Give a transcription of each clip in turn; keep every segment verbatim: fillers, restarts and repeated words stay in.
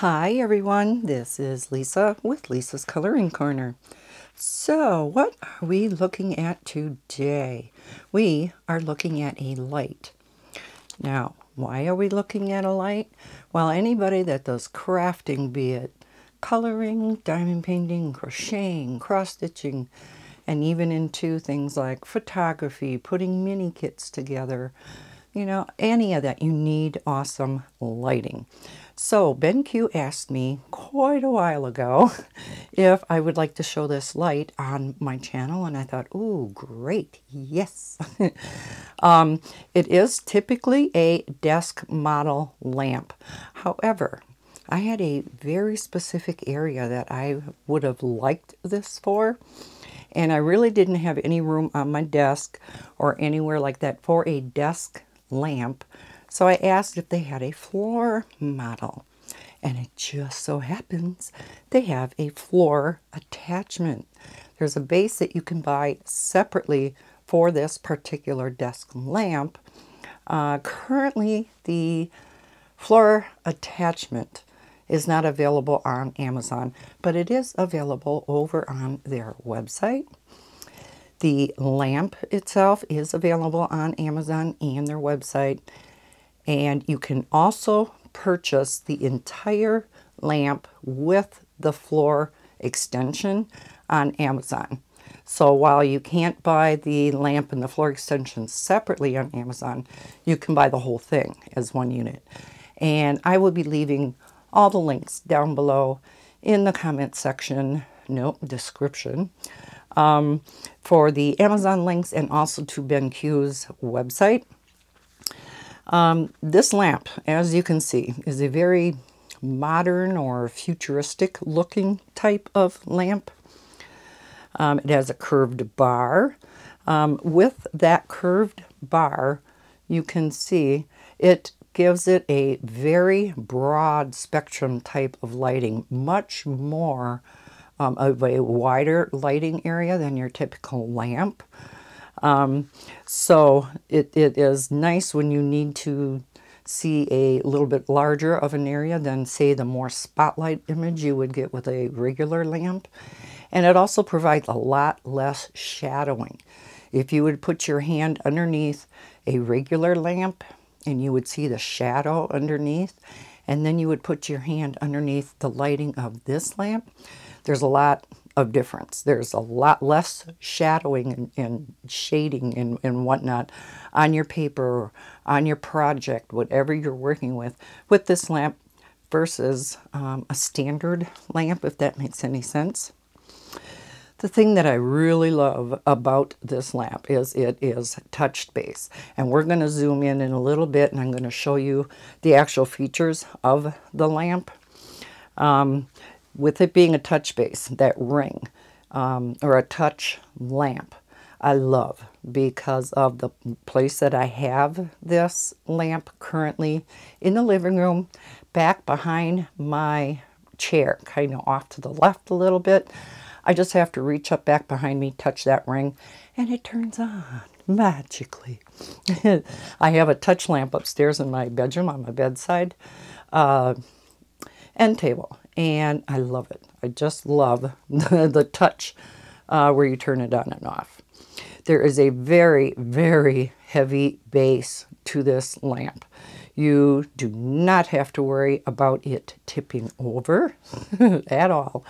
Hi everyone, this is Lisa with Lisa's Coloring Corner. So what are we looking at today? We are looking at a light. Now, why are we looking at a light? Well, anybody that does crafting, be it coloring, diamond painting, crocheting, cross-stitching, and even into things like photography, putting mini kits together, you know, any of that, you need awesome lighting. So BenQ asked me quite a while ago if I would like to show this light on my channel, and I thought, ooh, great, yes. um, it is typically a desk model lamp. However, I had a very specific area that I would have liked this for, and I really didn't have any room on my desk or anywhere like that for a desk lamp. So I asked if they had a floor model, and it just so happens they have a floor attachment. There's a base that you can buy separately for this particular desk lamp. Uh, currently, the floor attachment is not available on Amazon, but it is available over on their website. The lamp itself is available on Amazon and their website. And you can also purchase the entire lamp with the floor extension on Amazon. So while you can't buy the lamp and the floor extension separately on Amazon, you can buy the whole thing as one unit. And I will be leaving all the links down below in the comment section, no, description, um, for the Amazon links and also to BenQ's website. Um, this lamp, as you can see, is a very modern or futuristic looking type of lamp. Um, it has a curved bar. Um, with that curved bar, you can see it gives it a very broad spectrum type of lighting, much more um, of a wider lighting area than your typical lamp. Um, so it, it is nice when you need to see a little bit larger of an area than, say, the more spotlight image you would get with a regular lamp. And it also provides a lot less shadowing. If you would put your hand underneath a regular lamp and you would see the shadow underneath, and then you would put your hand underneath the lighting of this lamp, there's a lot of difference. There's a lot less shadowing and, and shading and, and whatnot on your paper, on your project, whatever you're working with, with this lamp versus um, a standard lamp, if that makes any sense. The thing that I really love about this lamp is it is touch base. And we're going to zoom in in a little bit, and I'm going to show you the actual features of the lamp. Um, with it being a touch base, that ring, um, or a touch lamp, I love because of the place that I have this lamp currently in the living room, back behind my chair, kind of off to the left a little bit. I just have to reach up back behind me, touch that ring, and it turns on magically. I have a touch lamp upstairs in my bedroom on my bedside uh, end table, and I love it. I just love the, the touch uh, where you turn it on and off. There is a very, very heavy base to this lamp. You do not have to worry about it tipping over at all.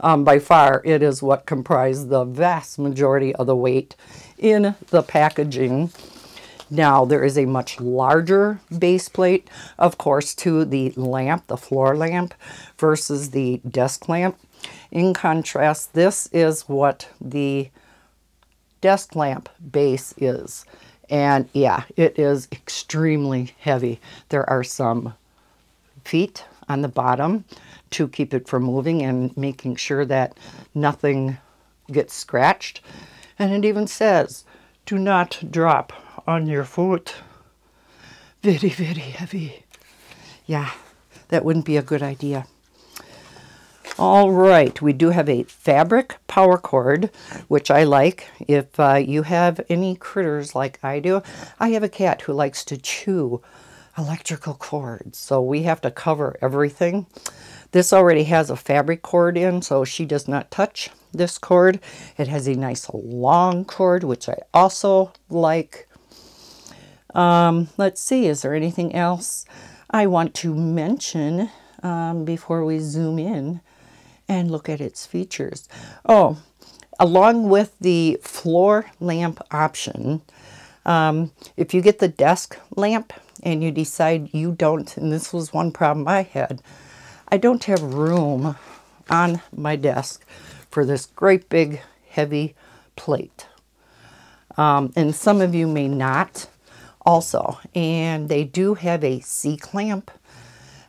Um, by far, it is what comprised the vast majority of the weight in the packaging. Now, there is a much larger base plate, of course, to the lamp, the floor lamp, versus the desk lamp. In contrast, this is what the desk lamp base is. And yeah, it is extremely heavy. There are some feet on the bottom to keep it from moving and making sure that nothing gets scratched. And it even says, do not drop on your foot. Very, very heavy. Yeah, that wouldn't be a good idea. All right, we do have a fabric power cord, which I like. If uh, you have any critters like I do, I have a cat who likes to chew electrical cords, so we have to cover everything. This already has a fabric cord in, so she does not touch this cord. It has a nice long cord, which I also like. Um, let's see, is there anything else I want to mention um, before we zoom in and look at its features? Oh, along with the floor lamp option, um, if you get the desk lamp and you decide you don't, and this was one problem I had, I don't have room on my desk for this great big heavy plate. Um, and some of you may not also. And they do have a C-clamp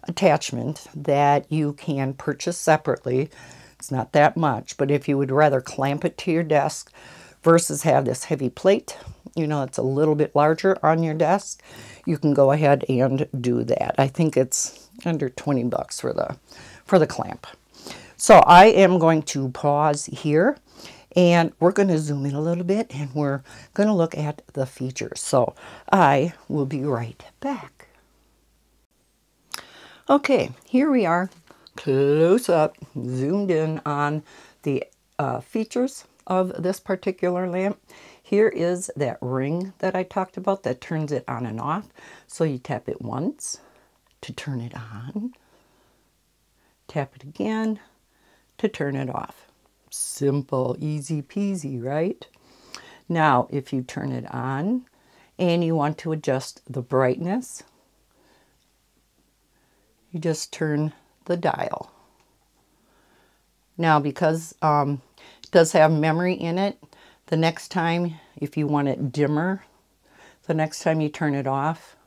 attachment that you can purchase separately. It's not that much, but if you would rather clamp it to your desk versus have this heavy plate, you know, it's a little bit larger on your desk, you can go ahead and do that. I think it's under twenty bucks for the for the clamp. So I am going to pause here, and we're going to zoom in a little bit, and we're going to look at the features. So I will be right back. Okay, here we are, close up, zoomed in on the uh, features of this particular lamp. Here is that ring that I talked about that turns it on and off. So you tap it once to turn it on, tap it again to turn it off. Simple, easy peasy, right? Now, if you turn it on and you want to adjust the brightness, you just turn the dial. Now, because um, it does have memory in it, the next time, if you want it dimmer, the next time you turn it off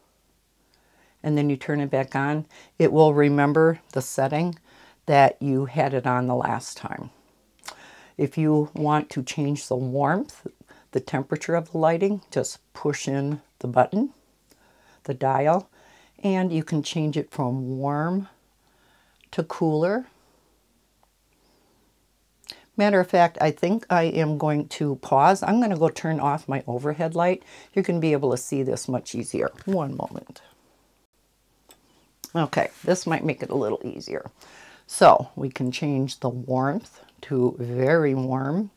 and then you turn it back on, it will remember the setting that you had it on the last time. If you want to change the warmth, the temperature of the lighting, just push in the button, the dial, and you can change it from warm to cooler. Matter of fact, I think I am going to pause. I'm going to go turn off my overhead light. You're going to be able to see this much easier. One moment. Okay, this might make it a little easier. So we can change the warmth to very warm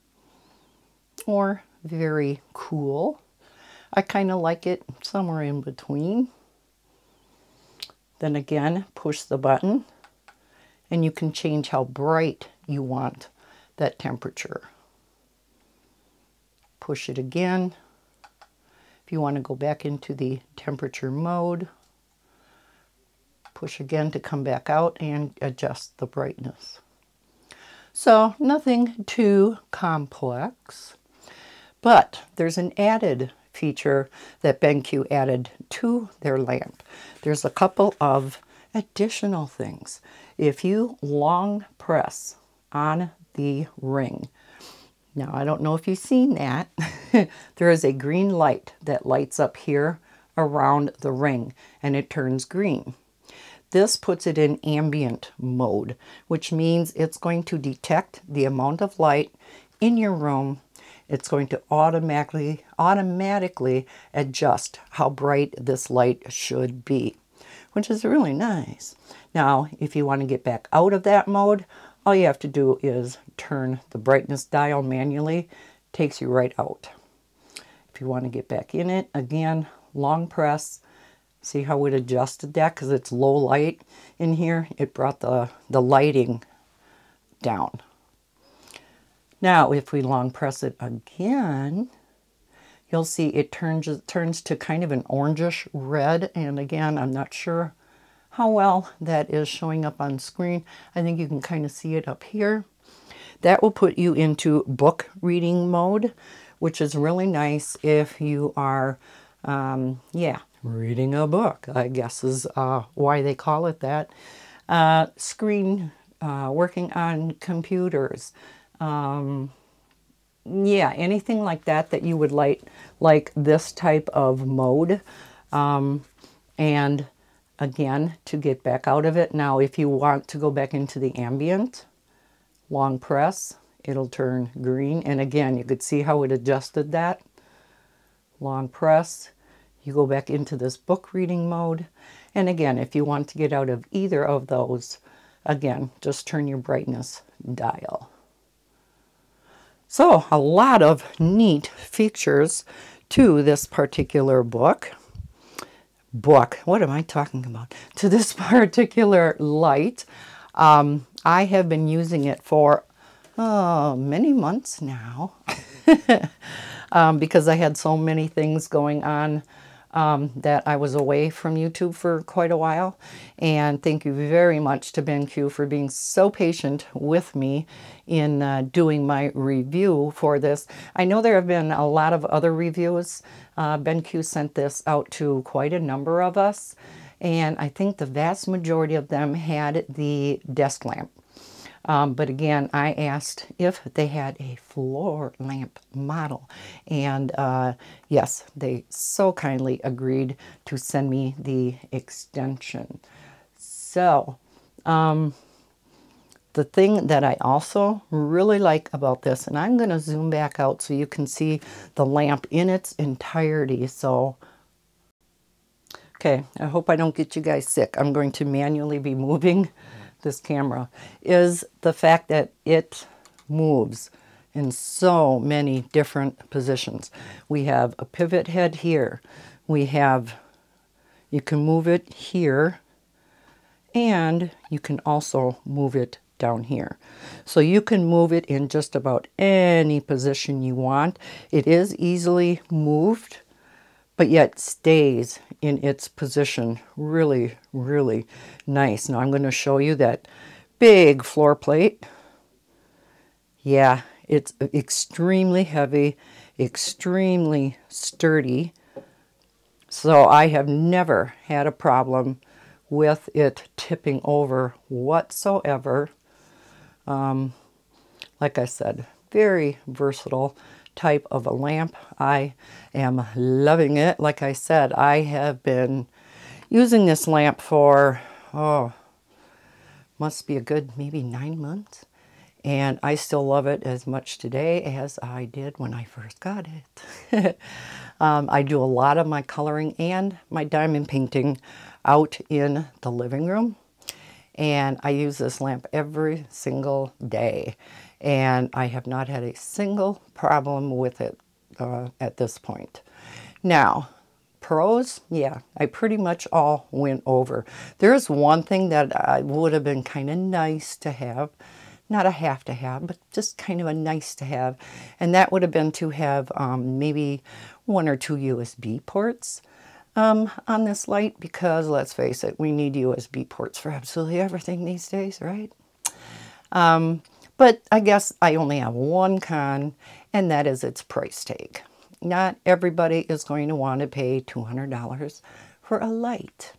or very cool. I kind of like it somewhere in between. Then again, push the button and you can change how bright you want that temperature. Push it again. If you want to go back into the temperature mode, push again to come back out and adjust the brightness. So nothing too complex, but there's an added feature that BenQ added to their lamp. There's a couple of additional things. If you long press on the ring. Now, I don't know if you've seen that. There is a green light that lights up here around the ring, and it turns green. This puts it in ambient mode, which means it's going to detect the amount of light in your room. It's going to automatically, automatically adjust how bright this light should be, which is really nice. Now, if you want to get back out of that mode, all you have to do is turn the brightness dial manually. Takes you right out. If you want to get back in it, again, long press. See how it adjusted that? Because it's low light in here. It brought the, the lighting down. Now, if we long press it again, you'll see it turns, turns to kind of an orangish red. And again, I'm not sure how well that is showing up on screen. I think you can kind of see it up here. That will put you into book reading mode, which is really nice if you are, um, yeah, reading a book, I guess is uh, why they call it that. Uh, screen, uh, working on computers. Um, yeah, anything like that that you would like, like this type of mode. Um, and Again, to get back out of it. Now, if you want to go back into the ambient, long press, it'll turn green. And again, you could see how it adjusted that. Long press, you go back into this book reading mode. And again, if you want to get out of either of those, again, just turn your brightness dial. So a lot of neat features to this particular book. Book, what am I talking about? To this particular light. Um, I have been using it for uh, many months now um, because I had so many things going on um, that I was away from YouTube for quite a while. And thank you very much to BenQ for being so patient with me in uh, doing my review for this. I know there have been a lot of other reviews. Uh, BenQ sent this out to quite a number of us. And I think the vast majority of them had the desk lamp. Um, but again, I asked if they had a floor lamp model. And uh, yes, they so kindly agreed to send me the extension. So um, the thing that I also really like about this, and I'm going to zoom back out so you can see the lamp in its entirety. So okay, I hope I don't get you guys sick. I'm going to manually be moving this camera, is the fact that it moves in so many different positions. We have a pivot head here. We have, you can move it here, and you can also move it down here. So you can move it in just about any position you want. It is easily moved, but yet stays in its position really, really nice. Now I'm going to show you that big floor plate. Yeah, it's extremely heavy, extremely sturdy. So I have never had a problem with it tipping over whatsoever. Um, like I said, very versatile type of a lamp. I am loving it. Like I said, I have been using this lamp for, oh, must be a good maybe nine months. And I still love it as much today as I did when I first got it. um, I do a lot of my coloring and my diamond painting out in the living room. And I use this lamp every single day. And I have not had a single problem with it uh, at this point. Now, pros, yeah, I pretty much all went over. There's one thing that I would have been kind of nice to have, not a have to have, but just kind of a nice to have. And that would have been to have um, maybe one or two U S B ports um, on this light, because let's face it, we need U S B ports for absolutely everything these days, right? Um, But I guess I only have one con, and that is its price tag. Not everybody is going to want to pay two hundred dollars for a light.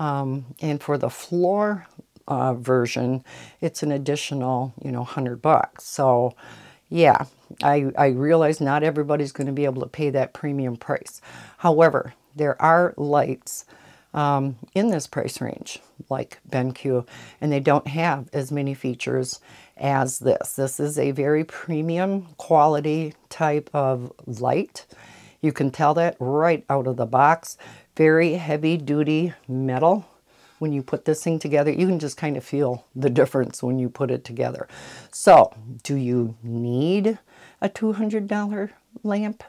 Um, and for the floor uh, version, it's an additional, you know, one hundred bucks. So yeah, I, I realize not everybody's going to be able to pay that premium price. However, there are lights Um, in this price range, like BenQ, and they don't have as many features as this. This is a very premium quality type of light. You can tell that right out of the box. Very heavy duty metal. When you put this thing together, you can just kind of feel the difference when you put it together. So, do you need a two hundred dollar lamp?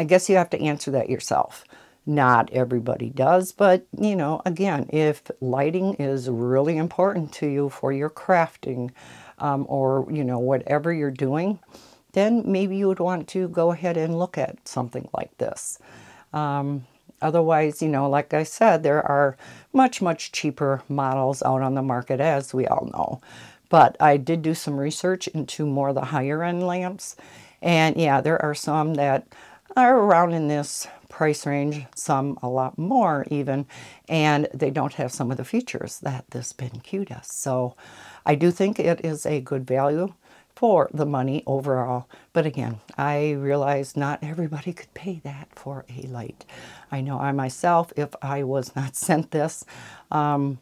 I guess you have to answer that yourself. Not everybody does, but you know, again, if lighting is really important to you for your crafting um, or, you know, whatever you're doing, then maybe you would want to go ahead and look at something like this. Um, otherwise, you know, like I said, there are much, much cheaper models out on the market, as we all know. But I did do some research into more of the higher end lamps. And yeah, there are some that are around in this price range, some a lot more even, and they don't have some of the features that this BenQ does. So I do think it is a good value for the money overall. But again, I realize not everybody could pay that for a light. I know I myself, if I was not sent this, um,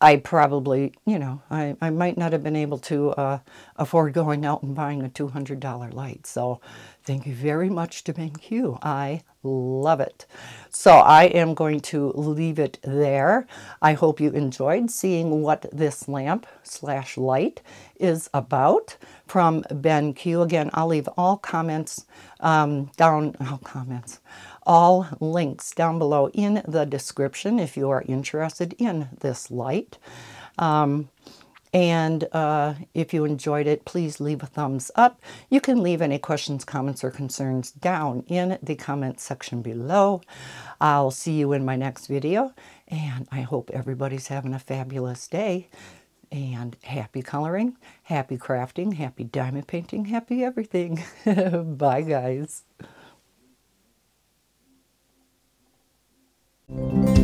I probably, you know, I, I might not have been able to uh, afford going out and buying a two hundred dollar light. So thank you very much to BenQ. I love it. So I am going to leave it there. I hope you enjoyed seeing what this lamp slash light is about from BenQ. Again, I'll leave all comments um, down, all comments, all links down below in the description if you are interested in this light. Um, and uh, if you enjoyed it, please leave a thumbs up. You can leave any questions, comments, or concerns down in the comment section below. I'll see you in my next video, and I hope everybody's having a fabulous day. And happy coloring, happy crafting, happy diamond painting, happy everything. Bye, guys. Thank you.